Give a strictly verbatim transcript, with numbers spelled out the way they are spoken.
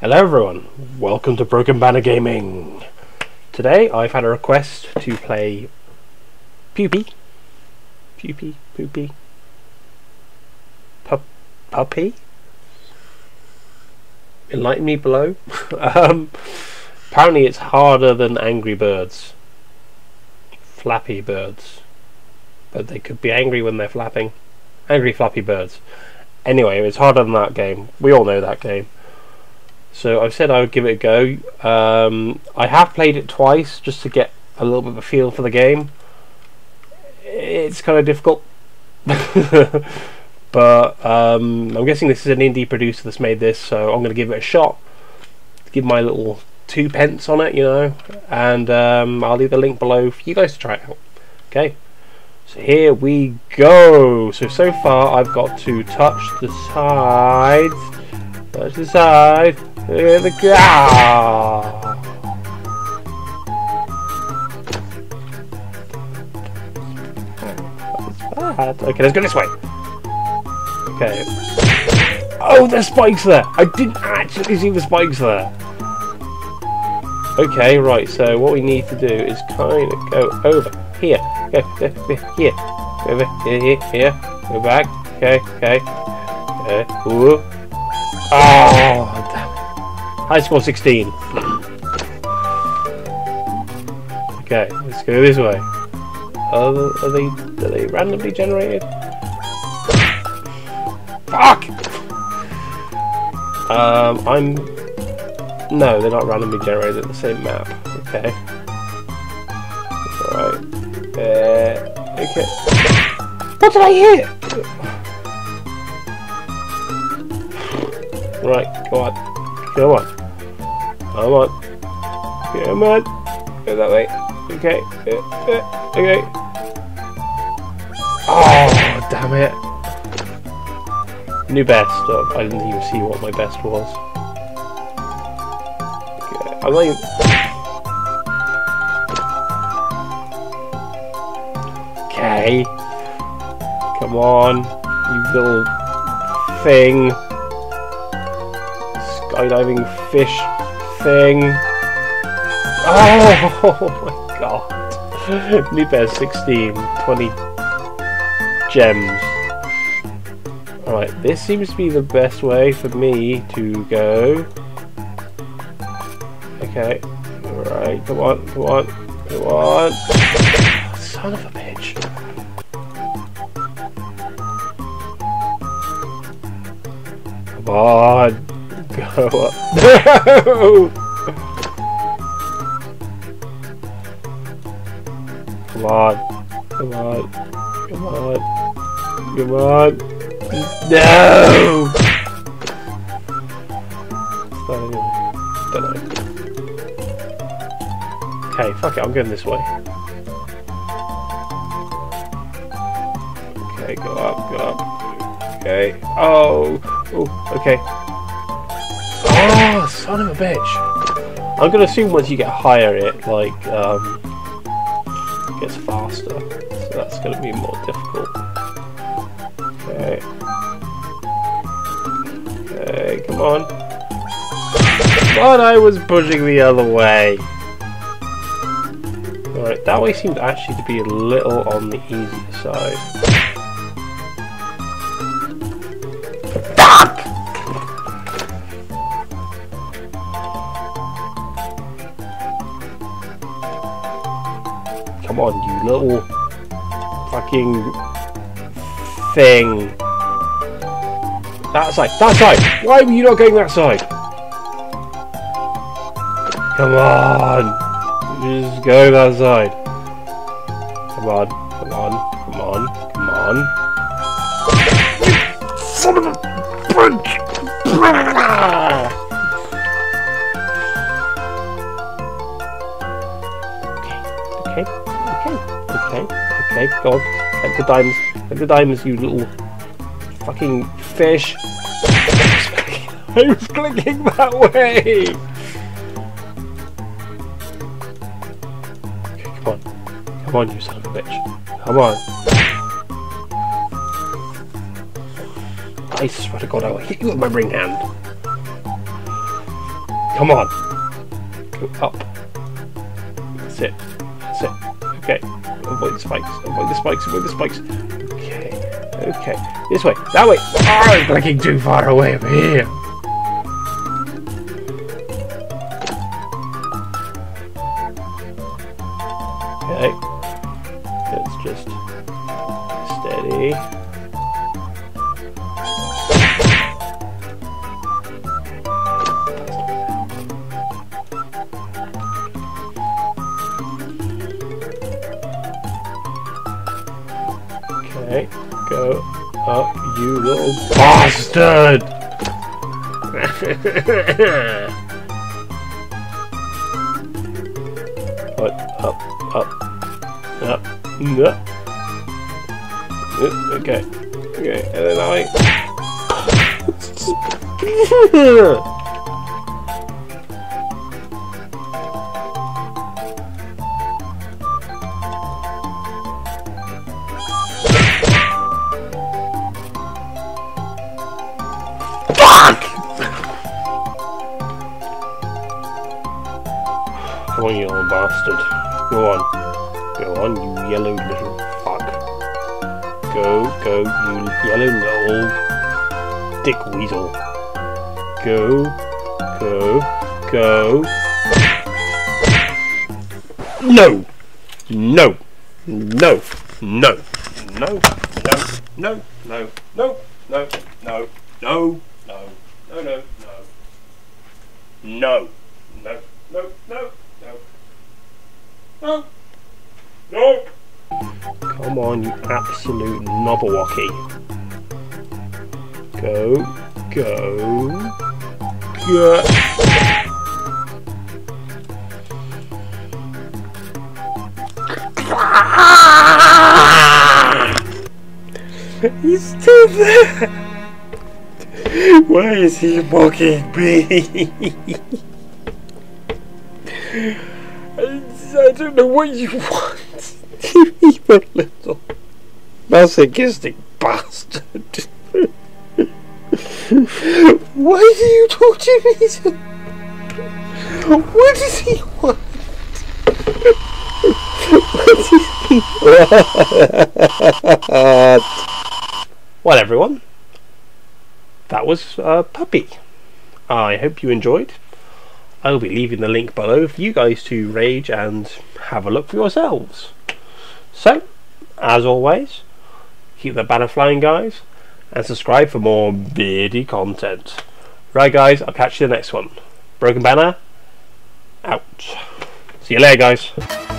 Hello everyone, welcome to Broken Banner Gaming. Today I've had a request to play Pupey, Pupey, Poopy, Pup, Puppy? Enlighten me below. um, apparently it's harder than Angry Birds, Flappy Birds, but they could be angry when they're flapping. Angry Flappy Birds. Anyway, it's harder than that game, we all know that game. So I've said I would give it a go. Um, I have played it twice just to get a little bit of a feel for the game. It's kind of difficult. But um, I'm guessing this is an indie producer that's made this, so I'm going to give it a shot. Give my little two pence on it, you know. And um, I'll leave the link below for you guys to try it out. Okay, so here we go. So, so far I've got to touch the sides. Touch the sides. Here we go! That's bad. Okay, let's go this way. Okay. Oh, there's spikes there! I didn't actually see the spikes there. Okay, right, so what we need to do is kind of go over here. Go over here. Go over here, here, here. Go back. Okay, okay. Uh, woo. Oh, damn. I scored sixteen. Okay, let's go this way. Are, are they are they randomly generated? Fuck! Um, I'm no, they're not randomly generated at the same map. Okay. All right. Uh, okay. What did I hit? Right, go on, come on, come on, come on, go that way, okay, okay, oh, damn it, new best, oh, I didn't even see what my best was, okay, I'm not even, okay, come on, you little thing, skydiving fish thing. Oh, oh my god. New bear sixteen. twenty gems. Alright, this seems to be the best way for me to go. Okay. Alright, come on, come on, come on. Son of a bitch. Come on. Go up. No! Come on. Come on. Come on. Come on. No! Okay, fuck it, I'm going this way. Okay, go up, go up. Okay. Oh! Oh, okay. Oh, son of a bitch! I'm gonna assume once you get higher, it like um, gets faster, so that's gonna be more difficult. Okay, okay, come on! But I was pushing the other way. All right, that way seemed actually to be a little on the easier side. Come on, you little fucking thing. That side, that side! Why were you not going that side? Come on! Just go that side. Come on, come on, come on, come on. Son of a bitch! Okay, go on, get the diamonds, get the diamonds, you little fucking fish. I was clicking that way! Okay, come on. Come on, you son of a bitch. Come on. I swear to god, I will hit you with my ring hand. Come on. Go up. That's it. That's it. Okay. Avoid the spikes. Avoid the spikes. Avoid the spikes. Okay. Okay. This way. That way. Oh, I'm blinking too far away over here. Okay. That's just steady. Okay, go up, you little bastard! What? Up, up, up, up. Okay, okay, and then I. Come on, you little bastard. Go on. Go on, you yellow little fuck. Go, go, you yellow little dick weasel. Go, go, go. No! No! No! No! No! No! No! No! No! No! No! No! No! No! No! No! No! No! No. No. Come on, you absolute knobberwocky. Go, go, go. He's still there. Why is he mocking me? I don't know what you want, you evil little masochistic bastard. Why do you talk to me so? What does he want? What does he want? Well, everyone, that was uh, Pupey. I hope you enjoyed. I'll be leaving the link below for you guys to rage and have a look for yourselves. So, as always, keep the banner flying, guys, and subscribe for more beardy content. Right, guys, I'll catch you in the next one. Broken Banner, out. See you later, guys.